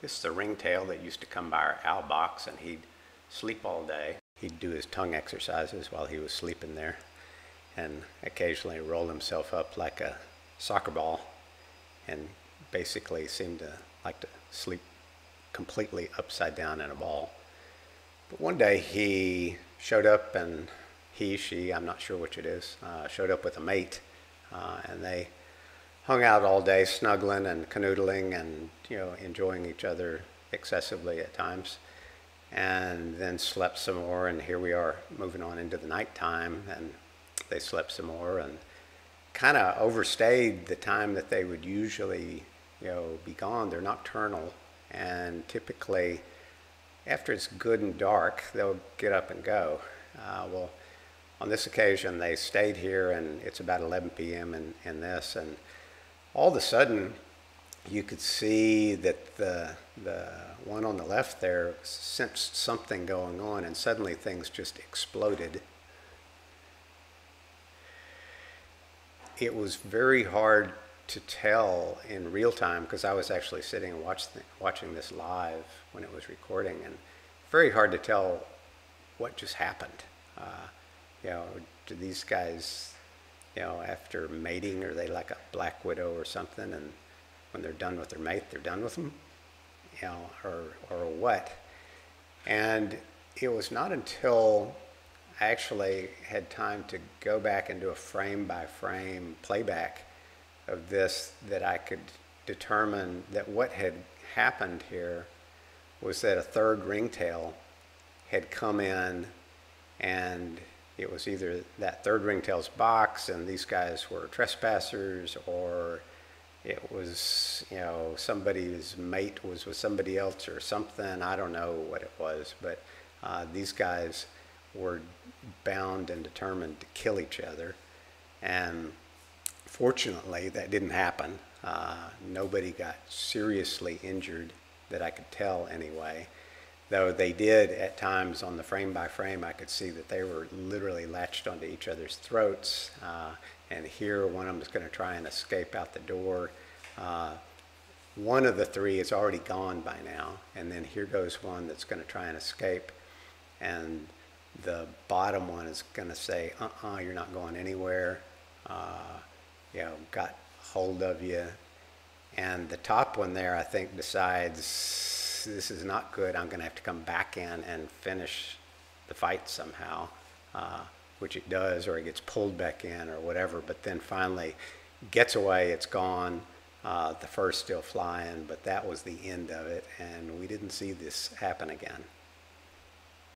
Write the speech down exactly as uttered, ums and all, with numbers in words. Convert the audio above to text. This is the ringtail that used to come by our box, and he'd sleep all day. He'd do his tongue exercises while he was sleeping there and occasionally roll himself up like a soccer ball and basically seemed to like to sleep completely upside down in a ball. But one day he showed up, and he, she, I'm not sure which it is, uh, showed up with a mate, uh, and they hung out all day snuggling and canoodling and, you know, enjoying each other excessively at times, and then slept some more, and here we are moving on into the nighttime, and they slept some more and kind of overstayed the time that they would usually, you know, be gone. They're nocturnal, and typically after it's good and dark, they'll get up and go. Uh, well, on this occasion, they stayed here, and it's about eleven p m and, and this, and all of a sudden, you could see that the, the one on the left there sensed something going on, and suddenly things just exploded. It was very hard to tell in real time, because I was actually sitting and watch th watching this live when it was recording, and very hard to tell what just happened. Uh, you know, do these guys, you know, after mating, are they like a black widow or something, and when they're done with their mate, they're done with them, you know, or, or what? And it was not until I actually had time to go back and do a frame-by-frame playback of this that I could determine that what had happened here was that a third ringtail had come in, and it was either that third ringtail's box and these guys were trespassers, or it was, you know, somebody's mate was with somebody else or something. I don't know what it was, but uh, these guys were bound and determined to kill each other. And fortunately, that didn't happen. Uh, nobody got seriously injured that I could tell anyway, though they did at times on the frame by frame. I could see that they were literally latched onto each other's throats, uh, and here one of them is going to try and escape out the door. Uh, one of the three is already gone by now, and then here goes one that's going to try and escape, and the bottom one is going to say, uh-uh, you're not going anywhere. Uh, you know, got hold of you. And the top one there, I think, decides this is not good. I'm going to have to come back in and finish the fight somehow, uh, which it does, or it gets pulled back in or whatever, but then finally gets away. It's gone. Uh, the first still flying, but that was the end of it, and we didn't see this happen again.